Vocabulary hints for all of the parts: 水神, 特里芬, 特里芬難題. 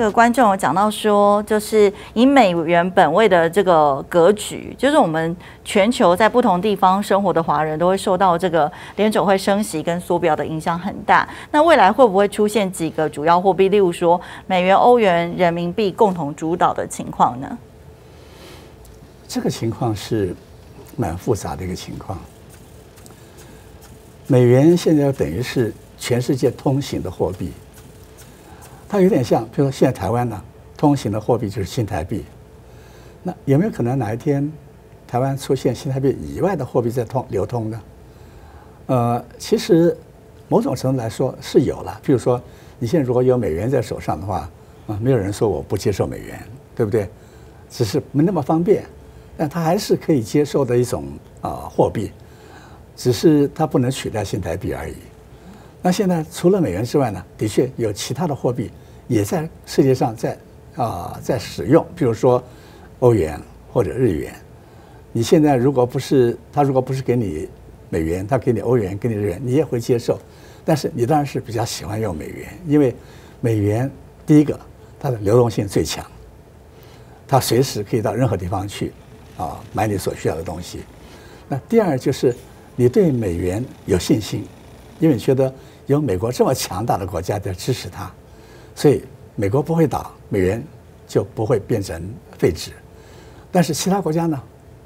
个观众有讲到说，就是以美元本位的这个格局，就是我们全球在不同地方生活的华人都会受到这个联准会升息跟缩表的影响很大。那未来会不会出现几个主要货币，例如说美元、欧元、人民币共同主导的情况呢？这个情况是蛮复杂的一个情况。美元现在等于是全世界通行的货币。 它有点像，比如说现在台湾呢，通行的货币就是新台币。那有没有可能哪一天，台湾出现新台币以外的货币在流通呢？其实某种程度来说是有了。比如说，你现在如果有美元在手上的话，没有人说我不接受美元，对不对？只是没那么方便，但它还是可以接受的一种货币，只是它不能取代新台币而已。 那现在除了美元之外呢，的确有其他的货币也在世界上在使用，比如说欧元或者日元。你现在如果不是他如果不是给你美元，他给你欧元，给你日元，你也会接受。但是你当然是比较喜欢用美元，因为美元第一个它的流动性最强，它随时可以到任何地方去买你所需要的东西。那第二就是你对美元有信心，因为你觉得 有美国这么强大的国家在支持它，所以美国不会倒，美元就不会变成废纸。但是其他国家呢，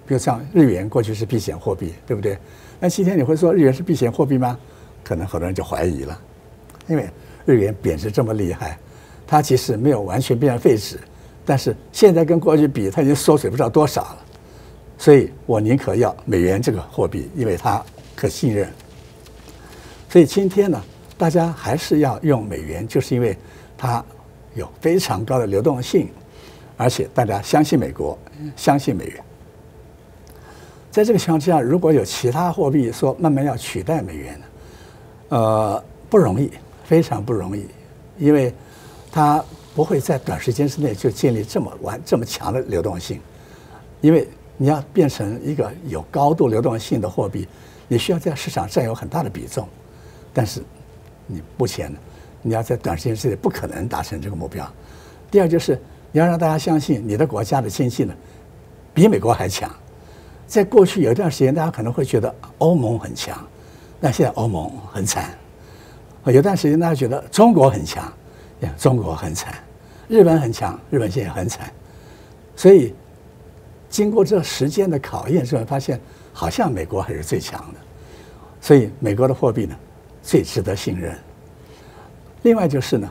比如像日元，过去是避险货币，对不对？那今天你会说日元是避险货币吗？可能很多人就怀疑了，因为日元贬值这么厉害，它其实没有完全变成废纸，但是现在跟过去比，它已经缩水不知道多少了。所以我宁可要美元这个货币，因为它可信任。所以今天呢， 大家还是要用美元，就是因为它有非常高的流动性，而且大家相信美国，相信美元。在这个情况之下，如果有其他货币说慢慢要取代美元，不容易，非常不容易，因为它不会在短时间之内就建立这么强的流动性，因为你要变成一个有高度流动性的货币，你需要在市场占有很大的比重，但是 你目前，你要在短时间之内不可能达成这个目标。第二就是你要让大家相信你的国家的经济呢，比美国还强。在过去有一段时间，大家可能会觉得欧盟很强，但现在欧盟很惨。有段时间大家觉得中国很强，中国很惨；日本很强，日本现在很惨。所以经过这时间的考验之后，发现好像美国还是最强的。所以美国的货币呢， 最值得信任。另外就是呢，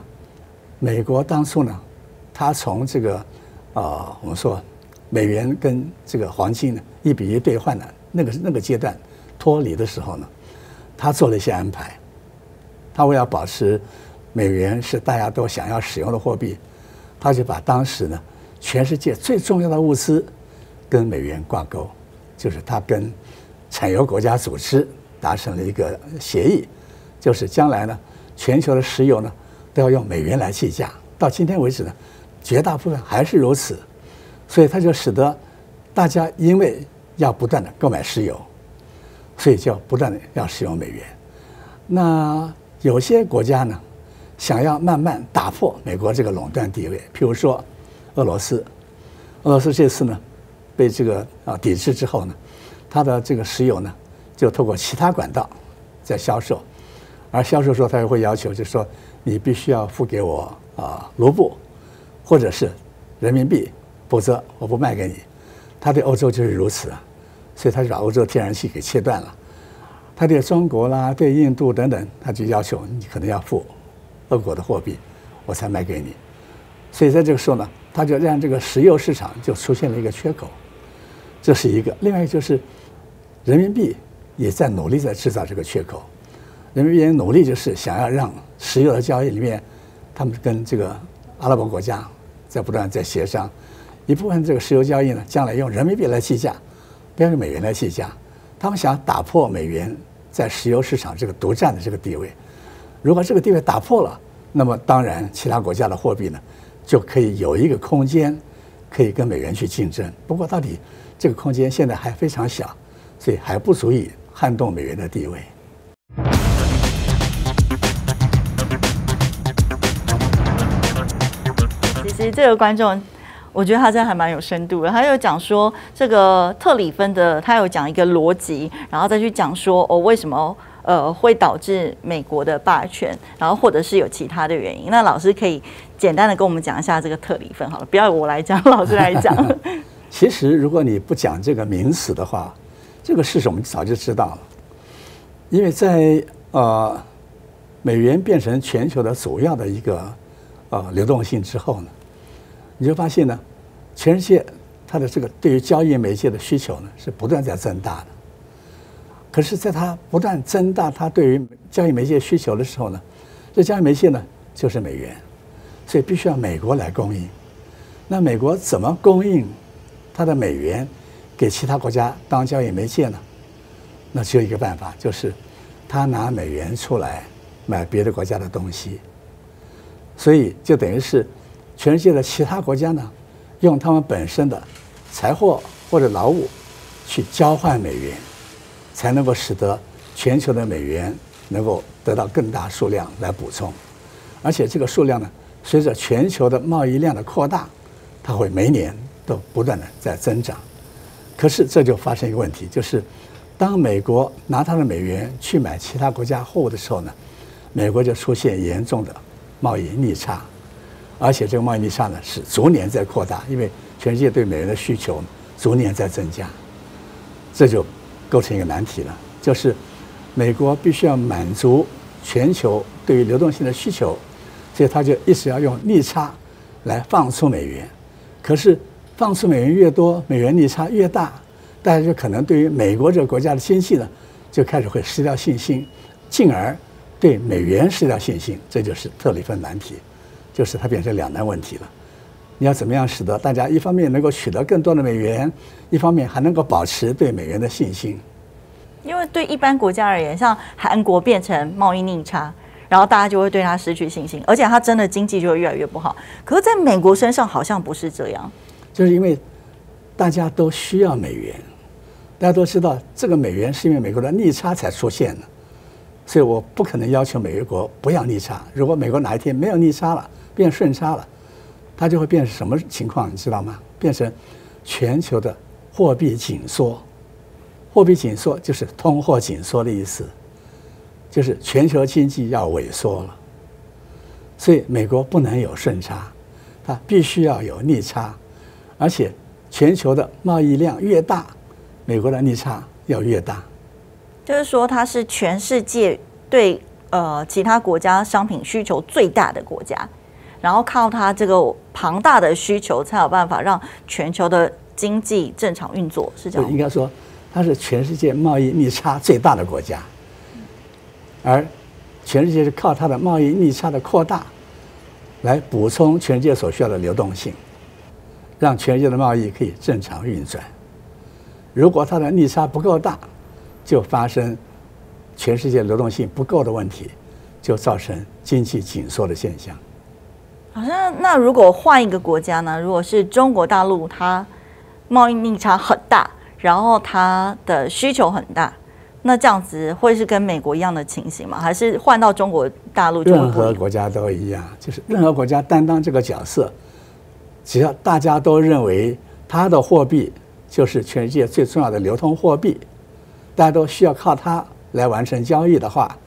美国当初呢，它从这个我们说美元跟这个黄金呢1:1兑换的那个阶段脱离的时候呢，它做了一些安排。它为了保持美元是大家都想要使用的货币，它就把当时呢全世界最重要的物资跟美元挂钩，就是它跟产油国家组织达成了一个协议。 就是将来呢，全球的石油呢都要用美元来计价。到今天为止呢，绝大部分还是如此，所以它就使得大家因为要不断的购买石油，所以就要不断的要使用美元。那有些国家呢，想要慢慢打破美国这个垄断地位，譬如说俄罗斯。俄罗斯这次呢被这个抵制之后呢，它的这个石油呢就透过其他管道在销售。 而销售说，他也会要求，就是说，你必须要付给我卢布，或者是人民币，否则我不卖给你。他对欧洲就是如此啊，所以他就把欧洲天然气给切断了。他对中国啦，对印度等等，他就要求你可能要付俄国的货币，我才卖给你。所以在这个时候呢，他就让这个石油市场就出现了一个缺口，这是一个。另外一个就是人民币也在努力在制造这个缺口。 人民币努力就是想要让石油的交易里面，他们跟这个阿拉伯国家在不断在协商，一部分这个石油交易呢，将来用人民币来计价，不要用美元来计价。他们想打破美元在石油市场这个独占的这个地位。如果这个地位打破了，那么当然其他国家的货币呢，就可以有一个空间，可以跟美元去竞争。不过到底这个空间现在还非常小，所以还不足以撼动美元的地位。实这个观众，我觉得他真的还蛮有深度的。他有讲说这个特里芬的，他有讲一个逻辑，然后再去讲说哦为什么。会导致美国的霸权，然后或者是有其他的原因。那老师可以简单的跟我们讲一下这个特里芬好了，不要我来讲，老师来讲。其实如果你不讲这个名词的话，这个事实我们早就知道了，因为在美元变成全球的主要的一个流动性之后呢，你就发现呢，全世界它的这个对于交易媒介的需求呢是不断在增大的。可是，在它不断增大它对于交易媒介需求的时候呢，这交易媒介呢就是美元，所以必须要美国来供应。那美国怎么供应它的美元给其他国家当交易媒介呢？那只有一个办法，就是他拿美元出来买别的国家的东西。所以就等于是全世界的其他国家呢，用他们本身的财货或者劳务去交换美元。才能够使得全球的美元能够得到更大数量来补充，而且这个数量呢，随着全球的贸易量的扩大，它会每年都不断的在增长。可是这就发生一个问题，就是当美国拿它的美元去买其他国家货物的时候呢，美国就出现严重的贸易逆差，而且这个贸易逆差呢是逐年在扩大，因为全世界对美元的需求逐年在增加，这就构成一个难题了，就是美国必须要满足全球对于流动性的需求，所以它就一直要用逆差来放出美元。可是放出美元越多，美元逆差越大，大家就可能对于美国这个国家的经济呢，就开始会失掉信心，进而对美元失掉信心。这就是特里芬难题，就是它变成两难问题了。你要怎么样使得大家一方面能够取得更多的美元，一方面还能够保持对美元的信心？因为对一般国家而言，像韩国变成贸易逆差，然后大家就会对它失去信心，而且它真的经济就会越来越不好。可是在美国身上好像不是这样，就是因为大家都需要美元，大家都知道这个美元是因为美国的逆差才出现的，所以我不可能要求美国不要逆差。如果美国哪一天没有逆差了，变顺差了，它就会变成什么情况，你知道吗？变成全球的货币紧缩。货币紧缩就是通货紧缩的意思，就是全球经济要萎缩了。所以美国不能有顺差，它必须要有逆差，而且全球的贸易量越大，美国的逆差要越大。就是说，它是全世界对其他国家商品需求最大的国家。然后靠它这个庞大的需求，才有办法让全球的经济正常运作，是这样。应该说，它是全世界贸易逆差最大的国家，而全世界是靠它的贸易逆差的扩大，来补充全世界所需要的流动性，让全世界的贸易可以正常运转。如果它的逆差不够大，就发生全世界流动性不够的问题，就造成经济紧缩的现象。好像那如果换一个国家呢？如果是中国大陆，它贸易逆差很大，然后它的需求很大，那这样子会是跟美国一样的情形吗？还是换到中国大陆就会不一样？任何国家都一样，就是任何国家担当这个角色，只要大家都认为它的货币就是全世界最重要的流通货币，大家都需要靠它来完成交易的话，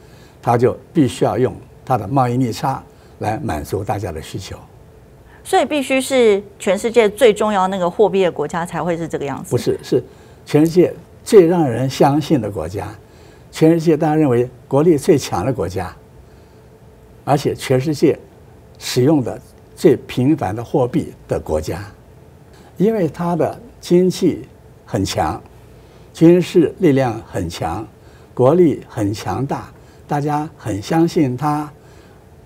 它就必须要用它的贸易逆差来满足大家的需求，所以必须是全世界最重要那个货币的国家才会是这个样子。不是，是全世界最让人相信的国家，全世界大家认为国力最强的国家，而且全世界使用的最频繁的货币的国家，因为它的经济很强，军事力量很强，国力很强大，大家很相信它。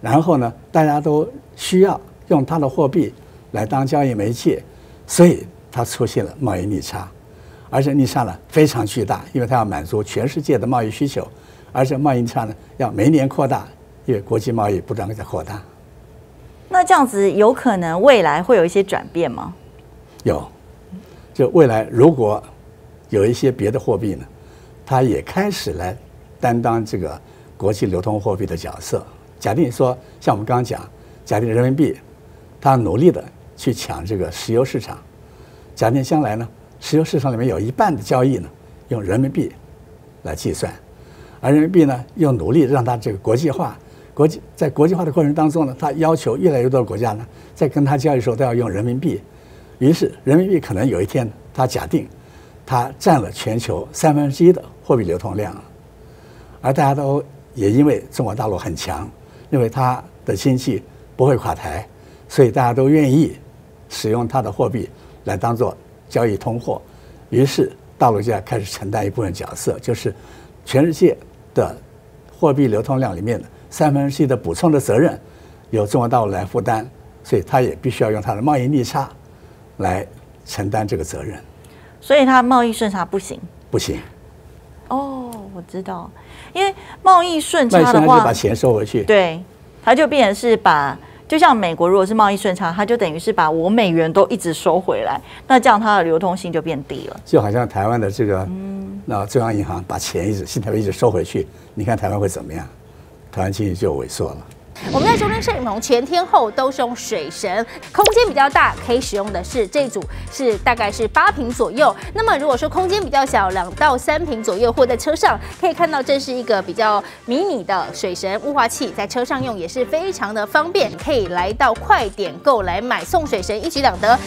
然后呢，大家都需要用它的货币来当交易媒介，所以它出现了贸易逆差，而且逆差呢非常巨大，因为它要满足全世界的贸易需求，而且贸易逆差呢要每年扩大，因为国际贸易不断在扩大。那这样子有可能未来会有一些转变吗？有，就未来如果有一些别的货币呢，它也开始来担当这个国际流通货币的角色。假定说，像我们刚刚讲，假定人民币，它努力的去抢这个石油市场。假定将来呢，石油市场里面有一半的交易呢用人民币来计算，而人民币呢又努力让它这个国际化。在国际化的过程当中呢，它要求越来越多的国家呢在跟它交易的时候都要用人民币。于是人民币可能有一天，它假定它占了全球1/3的货币流通量，而大家都也因为中国大陆很强，认为它的经济不会垮台，所以大家都愿意使用它的货币来当做交易通货。于是大陆就要开始承担一部分角色，就是全世界的货币流通量里面的1/3的补充的责任由中国大陆来负担，所以它也必须要用它的贸易逆差来承担这个责任。所以它贸易顺差不行。不行。哦，我知道，因为贸易顺差的话，就把钱收回去。对，它就变成是把，就像美国如果是贸易顺差，它就等于是把我美元都一直收回来，那这样它的流通性就变低了。就好像台湾的这个，那中央银行把钱新台币一直收回去，你看台湾会怎么样？台湾经济就萎缩了。我们在收听摄影棚全天候都是用水神，空间比较大，可以使用的是这组，是大概是8坪左右。那么如果说空间比较小，2到3坪左右，或在车上可以看到，这是一个比较迷你的水神雾化器，在车上用也是非常的方便，可以来到快点购来买，送水神一举两得。